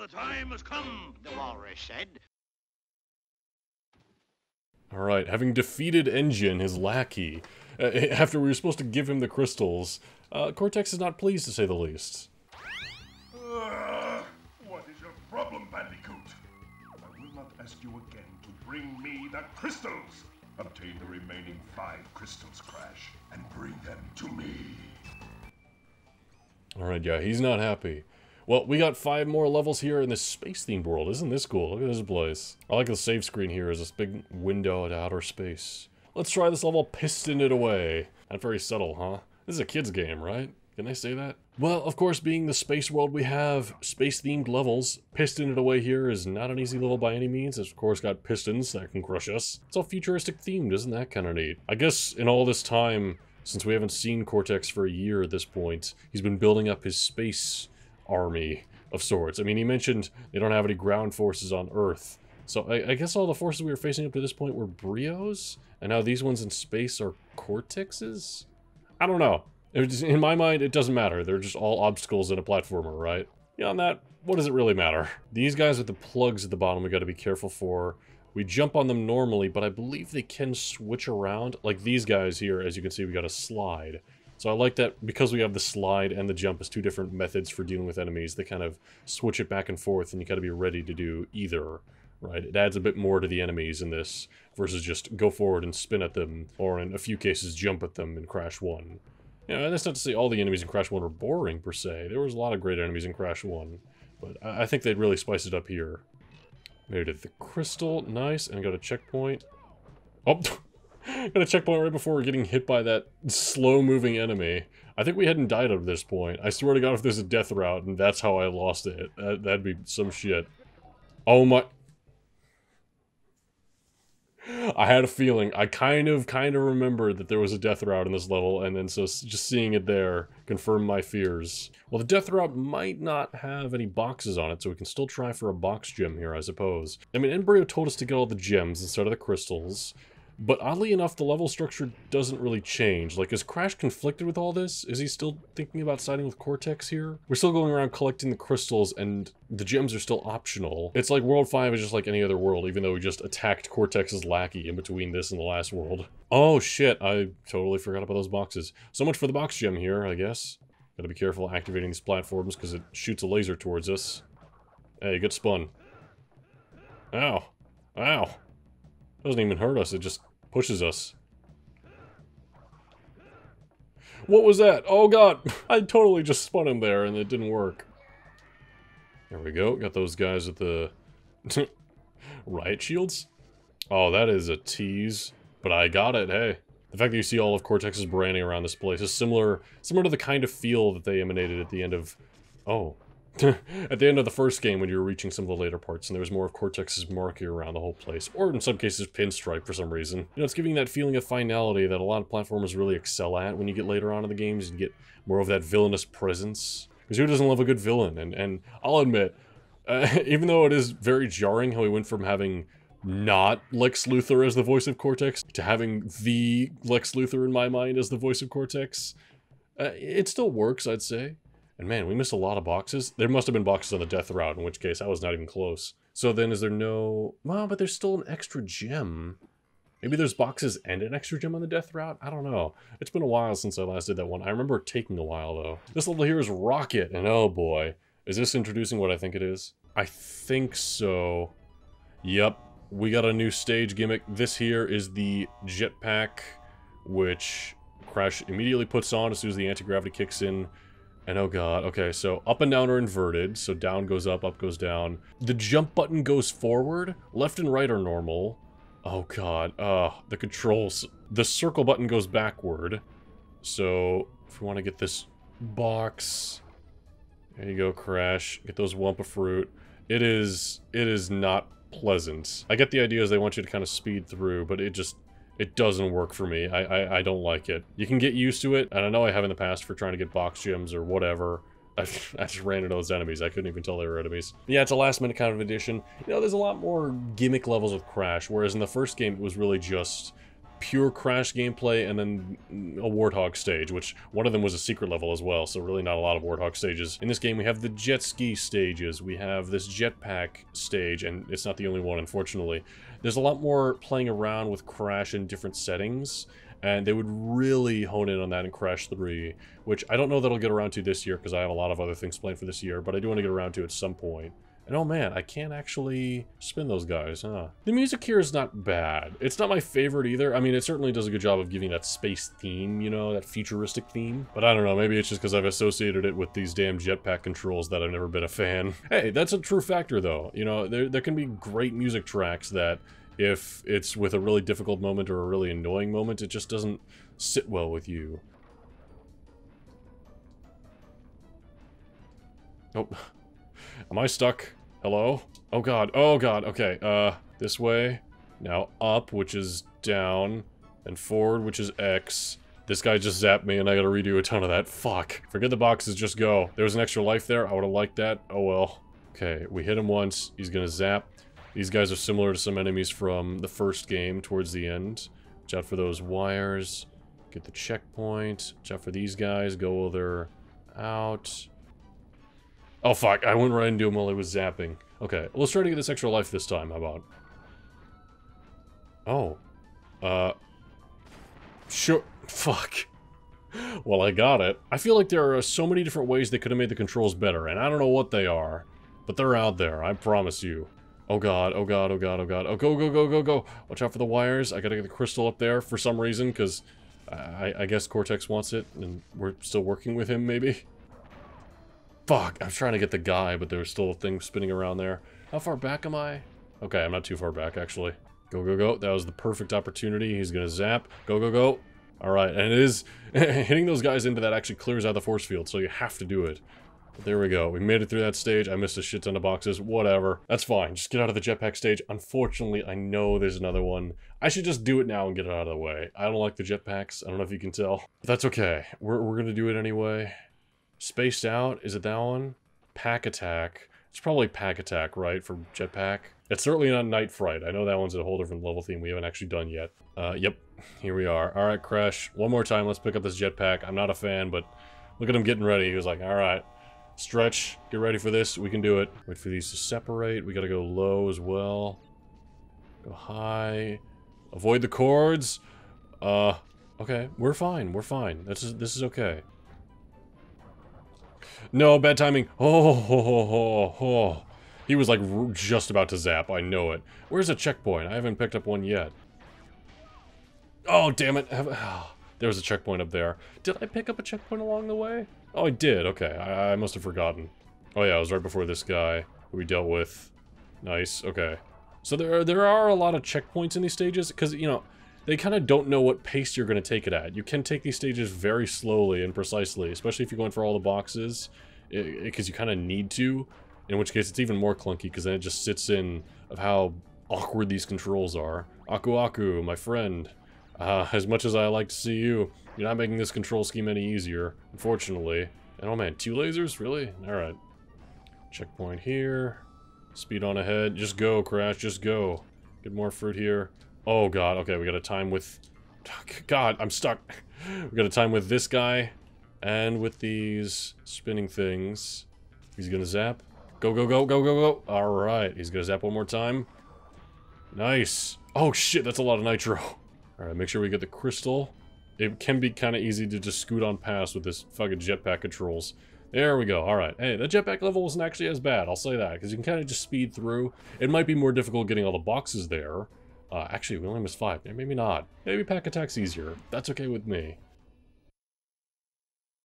the time has come, the walrus said. Alright, having defeated Engine, his lackey, after we were supposed to give him the crystals, Cortex is not pleased, to say the least. What is your problem, Bandicoot? I will not ask you again to bring me the crystals. Obtain the remaining 5 crystals, Crash, and bring them to me. Alright, yeah, he's not happy. Well, we got 5 more levels here in this space-themed world. Isn't this cool? Look at this place. I like the save screen here as this big window to outer space. Let's try this level, Piston It Away. Not very subtle, huh? This is a kid's game, right? Can they say that? Well, of course, being the space world, we have space-themed levels. Piston It Away here is not an easy level by any means. It's, of course, got pistons that can crush us. It's all futuristic-themed. Isn't that kind of neat? I guess in all this time, since we haven't seen Cortex for a year at this point, he's been building up his space army of sorts. I mean, he mentioned they don't have any ground forces on Earth. So I guess all the forces we were facing up to this point were Brios? And now these ones in space are Cortexes? I don't know. In my mind, it doesn't matter. They're just all obstacles in a platformer, right? Beyond that, what does it really matter? These guys with the plugs at the bottom we gotta be careful for. We jump on them normally, but I believe they can switch around. Like these guys here, as you can see, we got a slide. So I like that because we have the slide and the jump as 2 different methods for dealing with enemies. They kind of switch it back and forth, and you gotta be ready to do either, right? It adds a bit more to the enemies in this, versus just go forward and spin at them, or in a few cases, jump at them in Crash 1. You know, that's not to say all the enemies in Crash 1 are boring, per se. There was a lot of great enemies in Crash 1, but I think they'd really spice it up here. Made it the crystal, nice, and got a checkpoint. Oh, got a checkpoint right before we're getting hit by that slow-moving enemy. I think we hadn't died up to this point. I swear to God, if there's a death route and that's how I lost it, that'd be some shit. Oh my... I had a feeling. I kind of remembered that there was a death route in this level, and then so just seeing it there confirmed my fears. Well, the death route might not have any boxes on it, so we can still try for a box gem here, I suppose. I mean, Embryo told us to get all the gems instead of the crystals, but oddly enough, the level structure doesn't really change. Like, is Crash conflicted with all this? Is he still thinking about siding with Cortex here? We're still going around collecting the crystals, and the gems are still optional. It's like World 5 is just like any other world, even though we just attacked Cortex's lackey in between this and the last world. Oh shit, I totally forgot about those boxes. So much for the box gem here, I guess. Gotta be careful activating these platforms, because it shoots a laser towards us. Hey, good spun. Ow. Ow. Doesn't even hurt us, it just pushes us. What was that? Oh god! I totally just spun him there and it didn't work. There we go, got those guys with the... riot shields? Oh, that is a tease. But I got it, hey. The fact that you see all of Cortex's branding around this place is similar to the kind of feel that they emanated at the end of... Oh. At the end of the first game when you were reaching some of the later parts and there was more of Cortex's marking around the whole place, or in some cases pinstripe for some reason. You know, it's giving that feeling of finality that a lot of platformers really excel at when you get later on in the games and get more of that villainous presence. Because who doesn't love a good villain? And I'll admit, even though it is very jarring how he went from having not Lex Luthor as the voice of Cortex to having the Lex Luthor in my mind as the voice of Cortex, it still works, I'd say. And man, we missed a lot of boxes. There must have been boxes on the death route, in which case I was not even close. So then is there no... Well, but there's still an extra gem. Maybe there's boxes and an extra gem on the death route? I don't know. It's been a while since I last did that one. I remember it taking a while, though. This level here is Rocket, and oh boy. Is this introducing what I think it is? I think so. Yep, we got a new stage gimmick. This here is the Jetpack, which Crash immediately puts on as soon as the anti-gravity kicks in. And oh god, okay, so up and down are inverted, so down goes up goes down. The jump button goes forward, left and right are normal. Oh god, the controls. The circle button goes backward. So, if we want to get this box... There you go, Crash. Get those Wumpa Fruit. It is not pleasant. I get the idea is they want you to kind of speed through, but it just... It doesn't work for me. I don't like it. You can get used to it, and I know I have in the past for trying to get box gems or whatever. I just ran into those enemies. I couldn't even tell they were enemies. Yeah, it's a last minute kind of addition. You know, there's a lot more gimmick levels with Crash, whereas in the first game it was really just pure Crash gameplay, and then a Warthog stage, which one of them was a secret level as well, so really not a lot of Warthog stages. In this game, we have the Jet Ski stages, we have this Jetpack stage, and it's not the only one, unfortunately. There's a lot more playing around with Crash in different settings, and they would really hone in on that in Crash 3, which I don't know that I'll get around to this year because I have a lot of other things planned for this year, but I do want to get around to it at some point. And oh man, I can't actually spin those guys, huh? The music here is not bad. It's not my favorite either. I mean, it certainly does a good job of giving that space theme, you know, that futuristic theme. But I don't know, maybe it's just because I've associated it with these damn jetpack controls that I've never been a fan. Hey, that's a true factor though. You know, there can be great music tracks that, if it's with a really difficult moment or a really annoying moment, it just doesn't sit well with you. Oh. Am I stuck? Hello? Oh god, oh god, okay, this way, now up, which is down, and forward, which is X. This guy just zapped me and I gotta redo a ton of that, fuck. Forget the boxes, just go. There was an extra life there, I would've liked that, oh well. Okay, we hit him once, he's gonna zap. These guys are similar to some enemies from the first game towards the end. Watch out for those wires, get the checkpoint, watch out for these guys, go other out. Oh fuck, I went right into him while he was zapping. Okay, let's try to get this extra life this time, how about? Oh. Sure, fuck. Well, I got it. I feel like there are so many different ways they could have made the controls better, and I don't know what they are. But they're out there, I promise you. Oh god, oh god, oh god, oh god. Oh, go, go, go, go, go! Watch out for the wires, I gotta get the crystal up there for some reason, because I guess Cortex wants it, and we're still working with him, maybe? Fuck, I was trying to get the guy, but there was still a thing spinning around there. How far back am I? Okay, I'm not too far back, actually. Go, go, go. That was the perfect opportunity. He's gonna zap. Go, go, go. Alright, and it is... hitting those guys into that actually clears out the force field, so you have to do it. But there we go. We made it through that stage. I missed a shit ton of boxes. Whatever. That's fine. Just get out of the jetpack stage. Unfortunately, I know there's another one. I should just do it now and get it out of the way. I don't like the jetpacks. I don't know if you can tell. But that's okay. We're gonna do it anyway. Spaced Out, is it that one? Pack Attack. It's probably Pack Attack, right, for Jetpack? It's certainly not Night Fright. I know that one's at a whole different level theme we haven't actually done yet. Yep, here we are. Alright, Crash, one more time, let's pick up this Jetpack. I'm not a fan, but look at him getting ready. He was like, alright, stretch, get ready for this, we can do it. Wait for these to separate, we gotta go low as well. Go high. Avoid the cords. Okay, we're fine, we're fine. This is okay. No, bad timing. Oh, ho, ho, ho, ho. He was like just about to zap. I know it. Where's a checkpoint? I haven't picked up one yet. Oh, damn it. There was a checkpoint up there. Did I pick up a checkpoint along the way? Oh, I did. Okay. I must have forgotten. Oh, yeah. It was right before this guy who we dealt with. Nice. Okay. So there are a lot of checkpoints in these stages because, you know, they kind of don't know what pace you're going to take it at. You can take these stages very slowly and precisely, especially if you're going for all the boxes, because you kind of need to, in which case it's even more clunky, because then it just sits in of how awkward these controls are. Aku Aku, my friend, as much as I like to see you, you're not making this control scheme any easier, unfortunately. And oh man, 2 lasers? Really? Alright. Checkpoint here. Speed on ahead. Just go, Crash, just go. Get more fruit here. Oh god, okay, we got a time with... God, I'm stuck. We got a time with this guy. And with these spinning things. He's gonna zap. Go, go, go, go, go, go. Alright, he's gonna zap one more time. Nice. Oh shit, that's a lot of nitro. Alright, make sure we get the crystal. It can be kind of easy to just scoot on past with this fucking jetpack controls. There we go, alright. Hey, that jetpack level wasn't actually as bad, I'll say that. Because you can kind of just speed through. It might be more difficult getting all the boxes there. Actually, we only missed 5. Maybe not. Maybe Pack Attack's easier. That's okay with me.